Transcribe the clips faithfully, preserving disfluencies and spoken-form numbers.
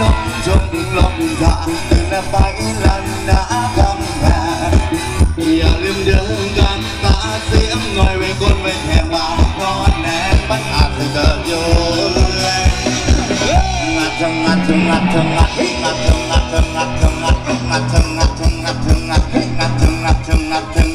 ลงจงลงทางเดินไปลันหน้ากำแพงอย่าลืมเดินกันตาเสียมง่อยไว้คนไม่แข็งมาเพราะแน่มันอาจจะเกิดโยนแรงงัดงัดงัดงัดงัดงัดงัดงัดงัดงัดงัดงัดงัดงัดงัด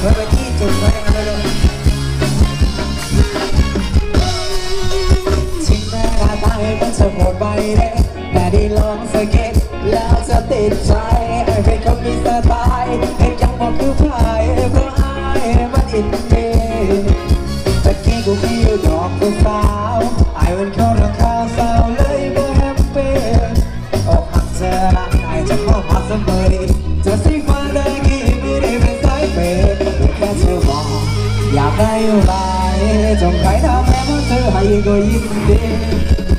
ไว้ไปที่จุดไว้กันเลยชิงแม่ลาตาให้มันสะกดไปเด็กแต่ได้ลองสังเกตแล้วจะติดใจใครเขามีสไตล์ให้ยังบอกคือใครเพราะอายมันอินเดียตะกี้กูมีอยู่ดอกสาวไอ้วันเขาราคาสาวเลยไม่แฮปปี้ออกหักเธอไอ้จะเข้ามาเสมอจะสิฟ้าได้กี่ไม่ได้เป็นสายเปย์แค่เธอมองอยากได้อะไรจงใครทำแม้ว่าเธอให้ก็ยินดี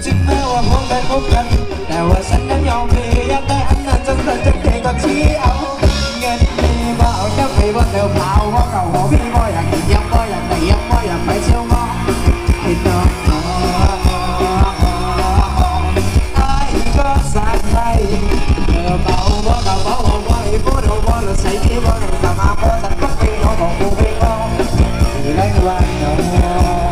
ถึงแม้ว่าคงได้พบกันแต่ว่าฉันนั้นยอมเปย์อยากได้อันนั้นจนเธอจะเก่งกับที่เอาเงินมีบ่เอาก็ไม่ว่าเร็วเผาว่าเก่าหัวพี่บ่อยากกินยับบ่อยากไปยับบ่อยากไปเชี่ยวมองคิดน้องไอ้ก็สาดไปเธอเบาบ่เก่าบ่หัวไอ้บ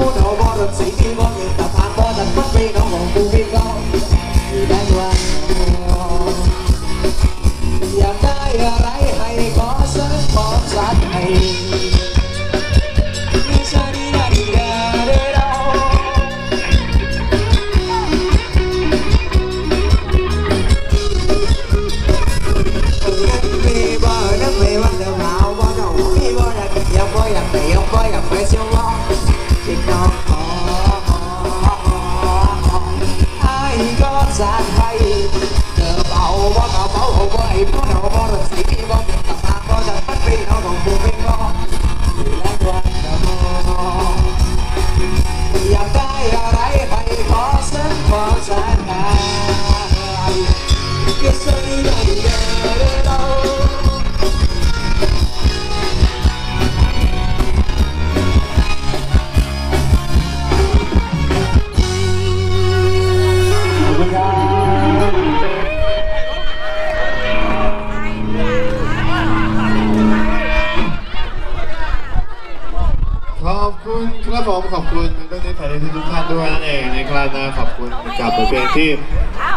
่เร็วบ่เราใช้ที่บ่เราสามารถบ่ตัดก็ไปน้องของกูไปน้องอยู่ในวันน้องอยากได้อะไรให้ขอฉันขอฉันให้แ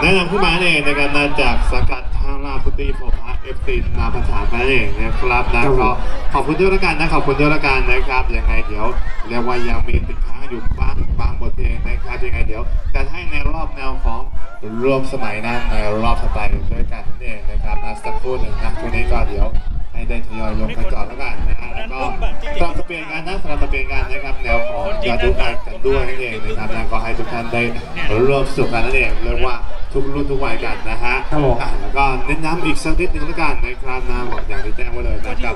นะนำขึ้นมาเองในการมาจากสังกัดทางลาพุตีโฟพาเอฟซีนาภาษานั่นเองนะครับนะขอขอบคุณด้วยละกันนะขอบคุณด้วยละกันนะครับยังไงเดี๋ยวเรียกว่ายังมีติดค้างอยู่บ้างบางบทเพลงนะครับยังไงเดี๋ยวจะให้ในรอบแนวของรวมสมัยนั้นในรอบสไตล์ด้วยกันนั่นเองนะครับนะสักครู่หนึ่งนะช่วงนี้ก็เดี๋ยวให้ได้ทยอยลงไปก่อนแล้วกันนะแล้วก็สลับเปลี่ยนกันนะสลับเปลี่ยนกันนะครับแนวของยอดดูการกันด้วยนั่นเองนะครับนะก็ให้ทุกท่านได้ร่วมสุขกันนั่นเองเรียกว่าทุกรุ่นทุกวัยกันนะฮะแล้วก็เน้นย้ำอีกสักนิดนึงแล้วกันในคราวหน้าบอกอย่างที่แจ้งไว้เลยนะครับ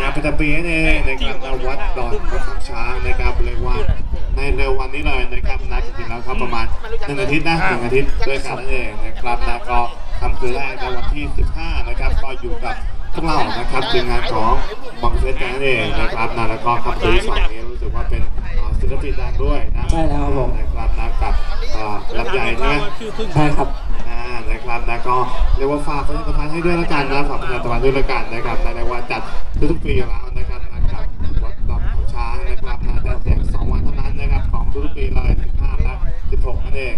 งานประจำปีนี่ในการวัดดอนพระขังช้างนะครับเรียกว่าในเร็ววันนี้เลยนะครับนัดจริงๆแล้วครับประมาณหนึ่งอาทิตย์นะหนึ่งอาทิตย์ด้วยกันนั่นเองนะครับแล้วก็ทำคือแรกในวันที่สิบห้านะครับก็อยู่กับพวกเรานะครับทีมงานของบังเฟสนั่นเองนะครับนะแล้วก็ขับตีสองนี้รู้สึกว่าเป็นศิลปินดังด้วยนะใช่แล้วครับผมนะครับนะกับรับใหญ่ใช่ไหมใช่ครับนะครับนะก็เรียกว่าฝากประชาสัมพันธ์ให้ด้วยละกันนะฝากประชาสัมพันธ์ด้วยละกันนะครับในในวันจัดทุกปีแล้วนะครับนะครับวัดดอนขังช้างนะครับนะจะแจกสองวันเท่านั้นนะครับของทุกปีเลยสิบห้าและสิบหกนั่นเอง